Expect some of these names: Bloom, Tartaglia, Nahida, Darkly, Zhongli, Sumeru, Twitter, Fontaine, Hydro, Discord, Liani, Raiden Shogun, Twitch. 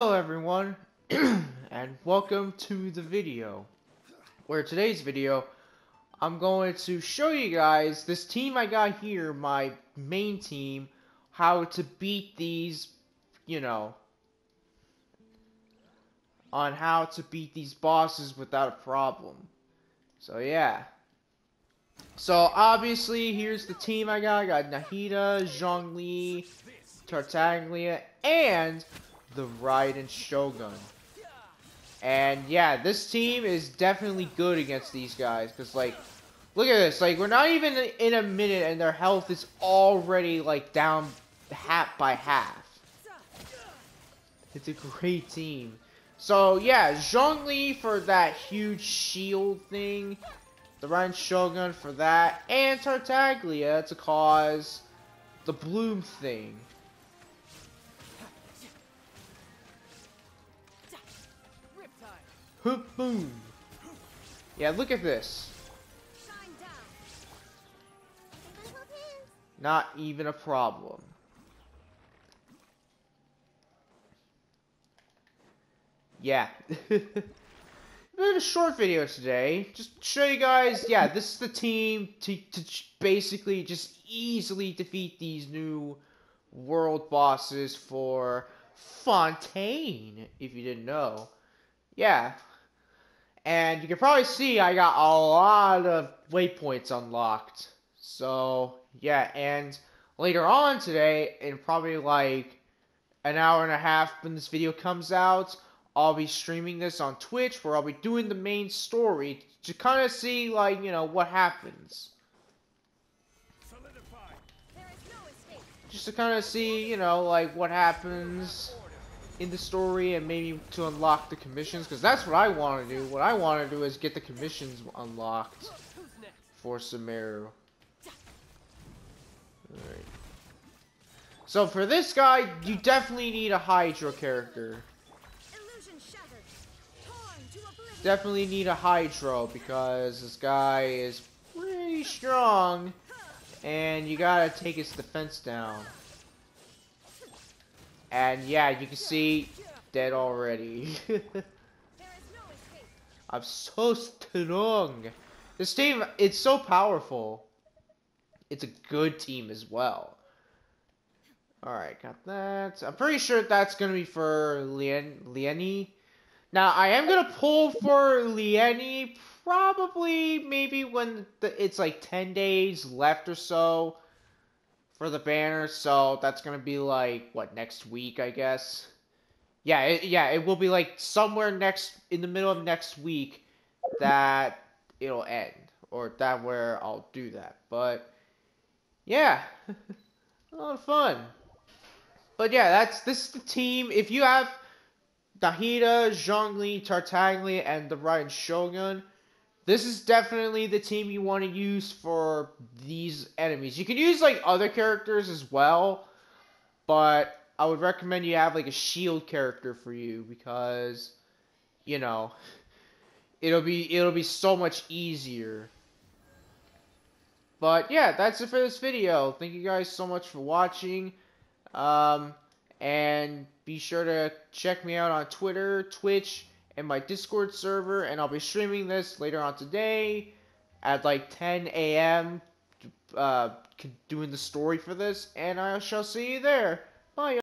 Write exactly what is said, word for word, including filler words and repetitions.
Hello everyone, and welcome to the video, where today's video, I'm going to show you guys this team I got here, my main team, how to beat these, you know, on how to beat these bosses without a problem. So yeah, so obviously here's the team I got, I got Nahida, Zhongli, Tartaglia, and the Raiden Shogun. And yeah, this team is definitely good against these guys, because like, look at this, like we're not even in a minute and their health is already like down half by half. It's a great team. So yeah, Zhongli for that huge shield thing, the Raiden Shogun for that, and Tartaglia to cause the Bloom thing. Hoop boom. Yeah, look at this. Not even a problem. Yeah. We had a short video today. Just to show you guys, yeah, this is the team to, to basically just easily defeat these new world bosses for Fontaine, if you didn't know. Yeah. And you can probably see I got a lot of waypoints unlocked. So, yeah, and later on today, in probably like an hour and a half when this video comes out, I'll be streaming this on Twitch where I'll be doing the main story to kind of see, like, you know, what happens. Solidify. There is no escape. Just to kind of see, you know, like, what happens in the story, and maybe to unlock the commissions, because that's what I want to do. What I want to do is get the commissions unlocked for Sumeru. Alright. So for this guy, you definitely need a Hydro character. Definitely need a Hydro, because this guy is pretty strong, and you gotta take his defense down. And yeah, you can see, dead already. I'm so strong. This team, it's so powerful. It's a good team as well. Alright, got that. I'm pretty sure that's going to be for Lian Liani. Now, I am going to pull for Liani probably maybe when the, it's like ten days left or so for the banner, so that's gonna be like, what, next week, I guess? Yeah, it, yeah, it will be like somewhere next, in the middle of next week, that it'll end, or that where I'll do that, but, yeah, a lot of fun. But yeah, that's, this is the team. If you have Nahida, Zhongli, Tartaglia, and the Raiden Shogun, this is definitely the team you want to use for these enemies. You can use, like, other characters as well, but I would recommend you have, like, a shield character for you because, you know, it'll be, it'll be so much easier. But, yeah, that's it for this video. Thank you guys so much for watching, um, and be sure to check me out on Twitter, Twitch, and my Discord server, and I'll be streaming this later on today at like ten A M uh doing the story for this, and I shall see you there. Bye.